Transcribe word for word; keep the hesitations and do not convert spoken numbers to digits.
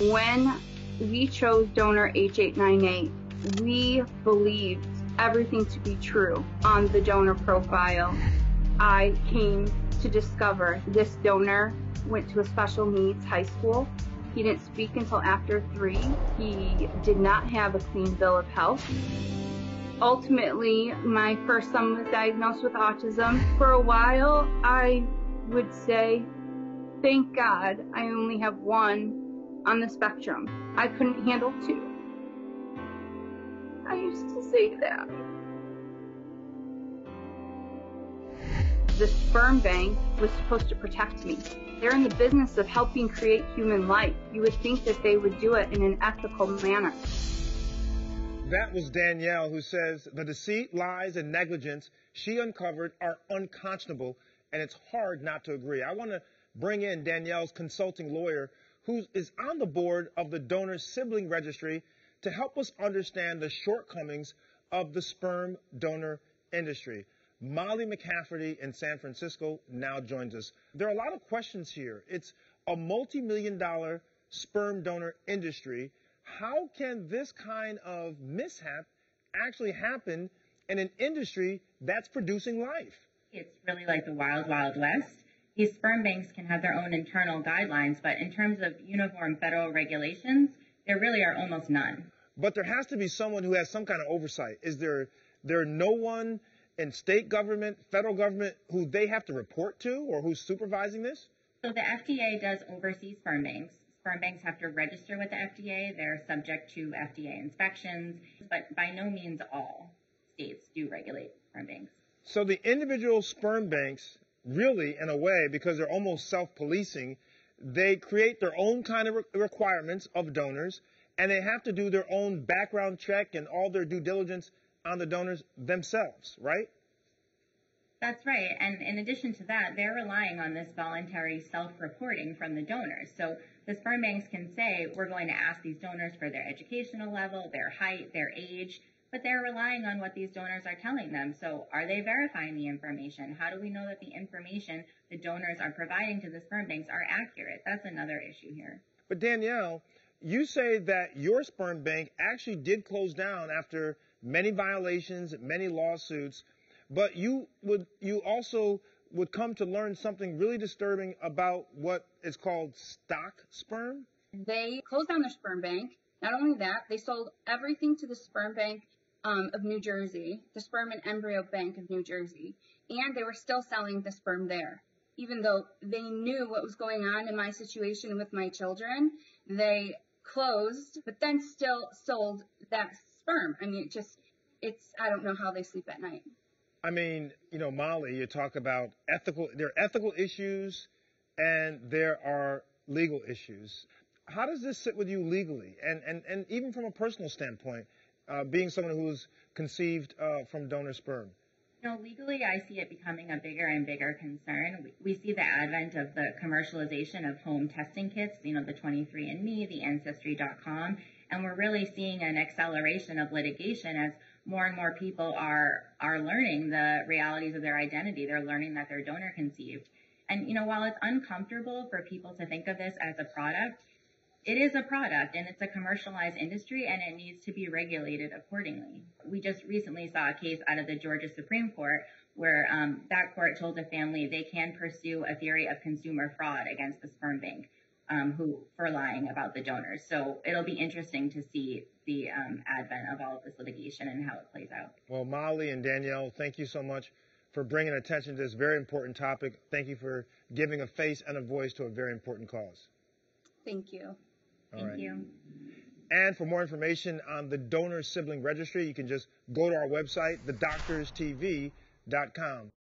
when we chose donor H eight ninety-eight, we believed everything to be true on the donor profile. I came to discover this donor went to a special needs high school. He didn't speak until after three. He did not have a clean bill of health. Ultimately, my first son was diagnosed with autism. For a while, I would say, thank God I only have one on the spectrum. I couldn't handle two. I used to say that. The sperm bank was supposed to protect me. They're in the business of helping create human life. You would think that they would do it in an ethical manner. That was Danielle, who says the deceit, lies, and negligence she uncovered are unconscionable, and it's hard not to agree. I want to bring in Danielle's consulting lawyer, who is on the board of the donor sibling registry, to help us understand the shortcomings of the sperm donor industry. Molly McCafferty in San Francisco now joins us. There are a lot of questions here. It's a multi-million dollar sperm donor industry. How can this kind of mishap actually happen in an industry that's producing life? It's really like the wild, wild west. These sperm banks can have their own internal guidelines, but in terms of uniform federal regulations, there really are almost none. But there has to be someone who has some kind of oversight. Is there, there no one in state government, federal government, who they have to report to or who's supervising this? So the F D A does oversee sperm banks. Sperm banks have to register with the F D A. They're subject to F D A inspections, but by no means all states do regulate sperm banks. So the individual sperm banks really, in a way, because they're almost self-policing, they create their own kind of re requirements of donors, and they have to do their own background check and all their due diligence on the donors themselves, right? That's right. And in addition to that, they're relying on this voluntary self-reporting from the donors. So the sperm banks can say, we're going to ask these donors for their educational level, their height, their age, but they're relying on what these donors are telling them. So are they verifying the information? How do we know that the information the donors are providing to the sperm banks are accurate? That's another issue here. But Danielle, you say that your sperm bank actually did close down after many violations, many lawsuits, but you would you also would come to learn something really disturbing about what is called stock sperm? They closed down their sperm bank. Not only that, they sold everything to the sperm bank Um, of New Jersey, the Sperm and Embryo Bank of New Jersey, and they were still selling the sperm there. Even though they knew what was going on in my situation with my children, they closed, but then still sold that sperm. I mean, it just, it's, I don't know how they sleep at night. I mean, you know, Molly, you talk about ethical, there are ethical issues and there are legal issues. How does this sit with you legally? And, and, and even from a personal standpoint, Uh, being someone who's conceived uh, from donor sperm? You know, legally, I see it becoming a bigger and bigger concern. We, we see the advent of the commercialization of home testing kits, you know, the twenty-three and me, the Ancestry dot com, and we're really seeing an acceleration of litigation as more and more people are, are learning the realities of their identity. They're learning that they're donor conceived. And, you know, while it's uncomfortable for people to think of this as a product, it is a product, and it's a commercialized industry, and it needs to be regulated accordingly. We just recently saw a case out of the Georgia Supreme Court where um, that court told a family they can pursue a theory of consumer fraud against the sperm bank um, who for lying about the donors. So it'll be interesting to see the um, advent of all of this litigation and how it plays out. Well, Molly and Danielle, thank you so much for bringing attention to this very important topic. Thank you for giving a face and a voice to a very important cause. Thank you. All Thank right. you. And for more information on the donor sibling registry, you can just go to our website, the doctors T V dot com.